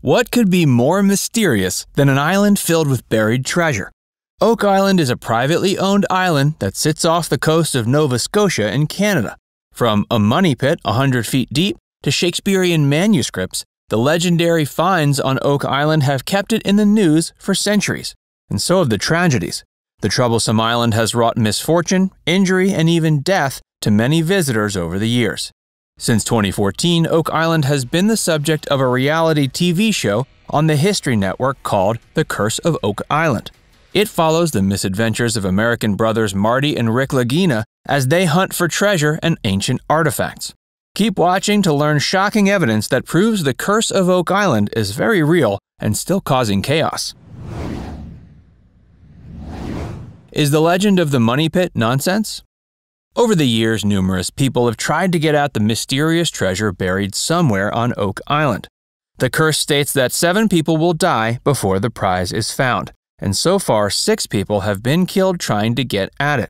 What could be more mysterious than an island filled with buried treasure? Oak Island is a privately owned island that sits off the coast of Nova Scotia in Canada. From a money pit 100 feet deep to Shakespearean manuscripts, the legendary finds on Oak Island have kept it in the news for centuries, and so have the tragedies. The troublesome island has wrought misfortune, injury, and even death to many visitors over the years. Since 2014, Oak Island has been the subject of a reality TV show on the History Network called The Curse of Oak Island. It follows the misadventures of American brothers Marty and Rick Lagina as they hunt for treasure and ancient artifacts. Keep watching to learn shocking evidence that proves the curse of Oak Island is very real and still causing chaos. Is the legend of the Money Pit nonsense? Over the years, numerous people have tried to get at the mysterious treasure buried somewhere on Oak Island. The curse states that 7 people will die before the prize is found, and so far 6 people have been killed trying to get at it.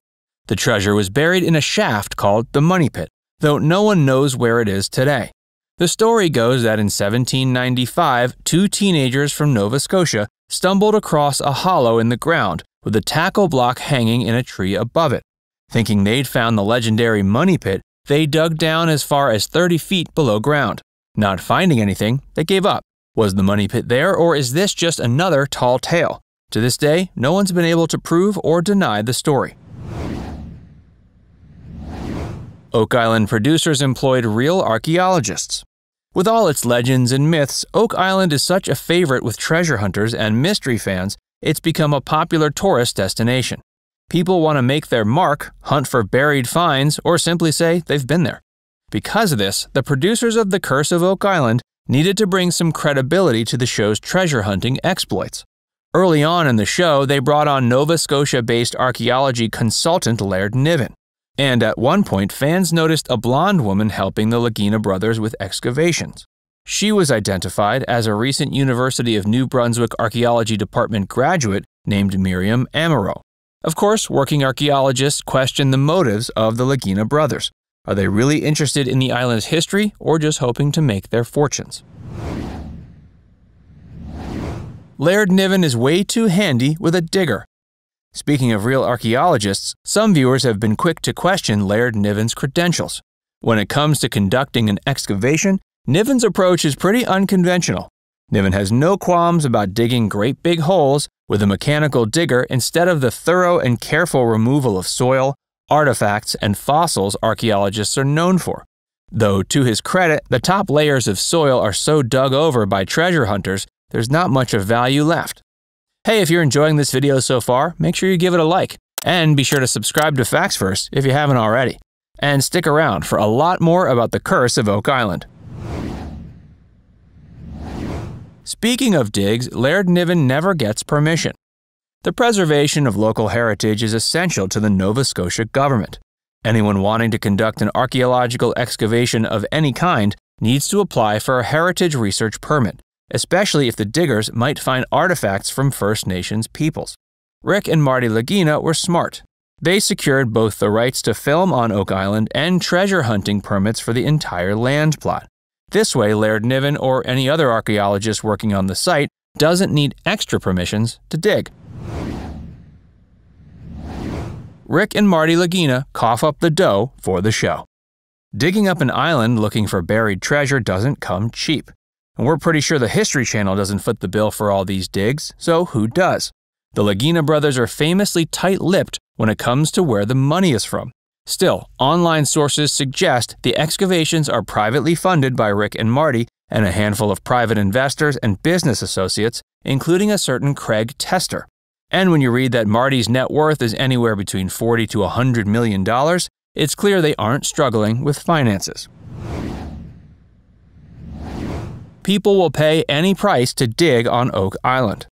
The treasure was buried in a shaft called the Money Pit, though no one knows where it is today. The story goes that in 1795, 2 teenagers from Nova Scotia stumbled across a hollow in the ground with a tackle block hanging in a tree above it. Thinking they'd found the legendary Money Pit, they dug down as far as 30 feet below ground. Not finding anything, they gave up. Was the Money Pit there, or is this just another tall tale? To this day, no one's been able to prove or deny the story. Oak Island producers employed real archaeologists. With all its legends and myths, Oak Island is such a favorite with treasure hunters and mystery fans, it's become a popular tourist destination. People want to make their mark, hunt for buried finds, or simply say they've been there. Because of this, the producers of The Curse of Oak Island needed to bring some credibility to the show's treasure hunting exploits. Early on in the show, they brought on Nova Scotia-based archaeology consultant Laird Niven. And at one point, fans noticed a blonde woman helping the Lagina brothers with excavations. She was identified as a recent University of New Brunswick Archaeology Department graduate named Miriam Amaro. Of course, working archaeologists question the motives of the Lagina brothers. Are they really interested in the island's history, or just hoping to make their fortunes? Laird Niven is way too handy with a digger. Speaking of real archaeologists, some viewers have been quick to question Laird Niven's credentials. When it comes to conducting an excavation, Niven's approach is pretty unconventional. Niven has no qualms about digging great big holes with a mechanical digger instead of the thorough and careful removal of soil, artifacts, and fossils archaeologists are known for. Though, to his credit, the top layers of soil are so dug over by treasure hunters, there's not much of value left. Hey, if you're enjoying this video so far, make sure you give it a like, and be sure to subscribe to Facts Verse if you haven't already. And stick around for a lot more about the curse of Oak Island. Speaking of digs, Laird Niven never gets permission. The preservation of local heritage is essential to the Nova Scotia government. Anyone wanting to conduct an archaeological excavation of any kind needs to apply for a heritage research permit, especially if the diggers might find artifacts from First Nations peoples. Rick and Marty Lagina were smart. They secured both the rights to film on Oak Island and treasure hunting permits for the entire land plot. This way, Laird Niven or any other archaeologist working on the site doesn't need extra permissions to dig. Rick and Marty Lagina cough up the dough for the show. Digging up an island looking for buried treasure doesn't come cheap. And we're pretty sure the History Channel doesn't foot the bill for all these digs, so who does? The Lagina brothers are famously tight-lipped when it comes to where the money is from. Still, online sources suggest the excavations are privately funded by Rick and Marty and a handful of private investors and business associates, including a certain Craig Tester. And when you read that Marty's net worth is anywhere between $40 to $100 million, it's clear they aren't struggling with finances. People will pay any price to dig on Oak Island.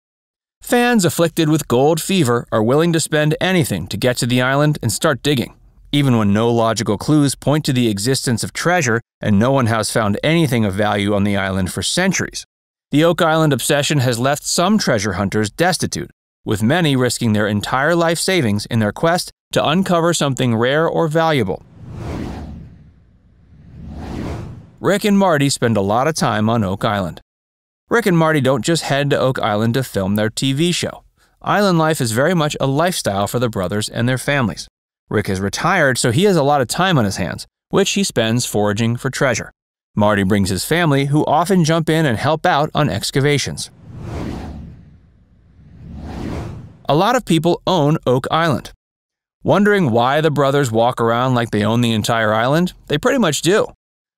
Fans afflicted with gold fever are willing to spend anything to get to the island and start digging. Even when no logical clues point to the existence of treasure and no one has found anything of value on the island for centuries. The Oak Island obsession has left some treasure hunters destitute, with many risking their entire life savings in their quest to uncover something rare or valuable. Rick and Marty spend a lot of time on Oak Island. Rick and Marty don't just head to Oak Island to film their TV show. Island life is very much a lifestyle for the brothers and their families. Rick is retired, so he has a lot of time on his hands, which he spends foraging for treasure. Marty brings his family, who often jump in and help out on excavations. A lot of people own Oak Island. Wondering why the brothers walk around like they own the entire island? They pretty much do.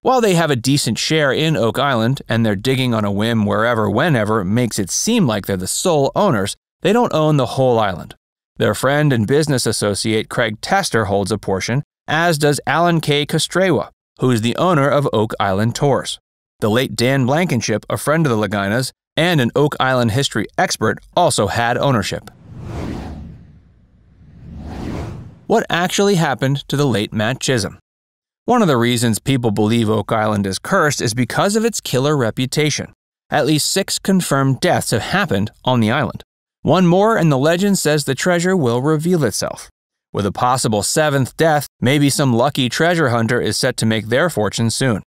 While they have a decent share in Oak Island, and they're digging on a whim wherever, whenever makes it seem like they're the sole owners, they don't own the whole island. Their friend and business associate Craig Tester holds a portion, as does Alan K. Kostrewa, who is the owner of Oak Island Tours. The late Dan Blankenship, a friend of the Laginas, and an Oak Island history expert, also had ownership. What actually happened to the late Matt Chisholm? One of the reasons people believe Oak Island is cursed is because of its killer reputation. At least 6 confirmed deaths have happened on the island. One more and the legend says the treasure will reveal itself. With a possible 7th death, maybe some lucky treasure hunter is set to make their fortune soon.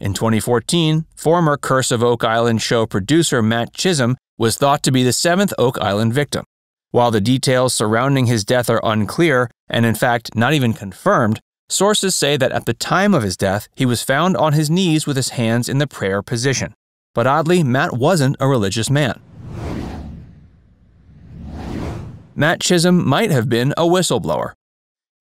In 2014, former Curse of Oak Island show producer Matt Chisholm was thought to be the 7th Oak Island victim. While the details surrounding his death are unclear, and in fact not even confirmed, sources say that at the time of his death, he was found on his knees with his hands in the prayer position. But oddly, Matt wasn't a religious man. Matt Chisholm might have been a whistleblower.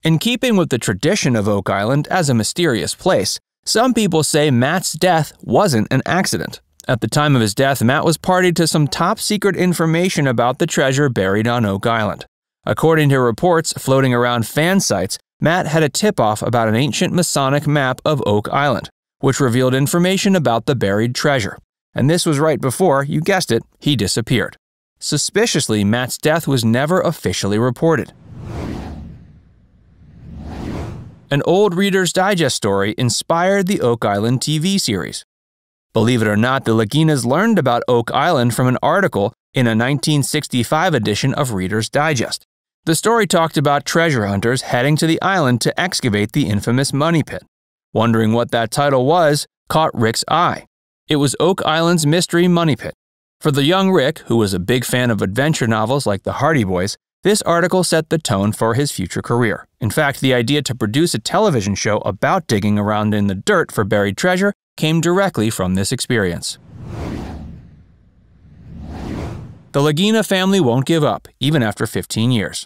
In keeping with the tradition of Oak Island as a mysterious place, some people say Matt's death wasn't an accident. At the time of his death, Matt was party to some top-secret information about the treasure buried on Oak Island. According to reports floating around fan sites, Matt had a tip-off about an ancient Masonic map of Oak Island, which revealed information about the buried treasure. And this was right before, you guessed it, he disappeared. Suspiciously, Matt's death was never officially reported. An old Reader's Digest story inspired the Oak Island TV series. Believe it or not, the Laginas learned about Oak Island from an article in a 1965 edition of Reader's Digest. The story talked about treasure hunters heading to the island to excavate the infamous Money Pit. Wondering what that title was caught Rick's eye. It was Oak Island's mystery Money Pit. For the young Rick, who was a big fan of adventure novels like The Hardy Boys, this article set the tone for his future career. In fact, the idea to produce a television show about digging around in the dirt for buried treasure came directly from this experience. The Lagina family won't give up, even after 15 years.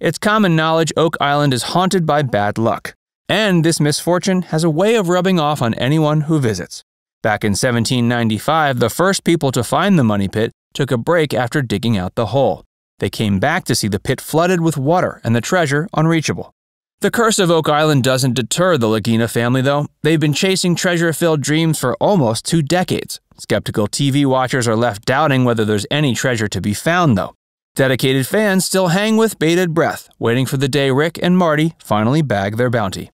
It's common knowledge Oak Island is haunted by bad luck, and this misfortune has a way of rubbing off on anyone who visits. Back in 1795, the first people to find the Money Pit took a break after digging out the hole. They came back to see the pit flooded with water and the treasure unreachable. The curse of Oak Island doesn't deter the Lagina family, though. They've been chasing treasure-filled dreams for almost 2 decades. Skeptical TV watchers are left doubting whether there's any treasure to be found, though. Dedicated fans still hang with bated breath, waiting for the day Rick and Marty finally bag their bounty.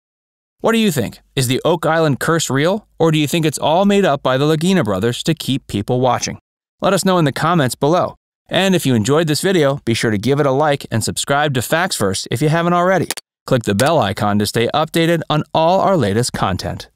What do you think? Is the Oak Island curse real, or do you think it's all made up by the Lagina brothers to keep people watching? Let us know in the comments below. And if you enjoyed this video, be sure to give it a like and subscribe to Facts Verse if you haven't already. Click the bell icon to stay updated on all our latest content.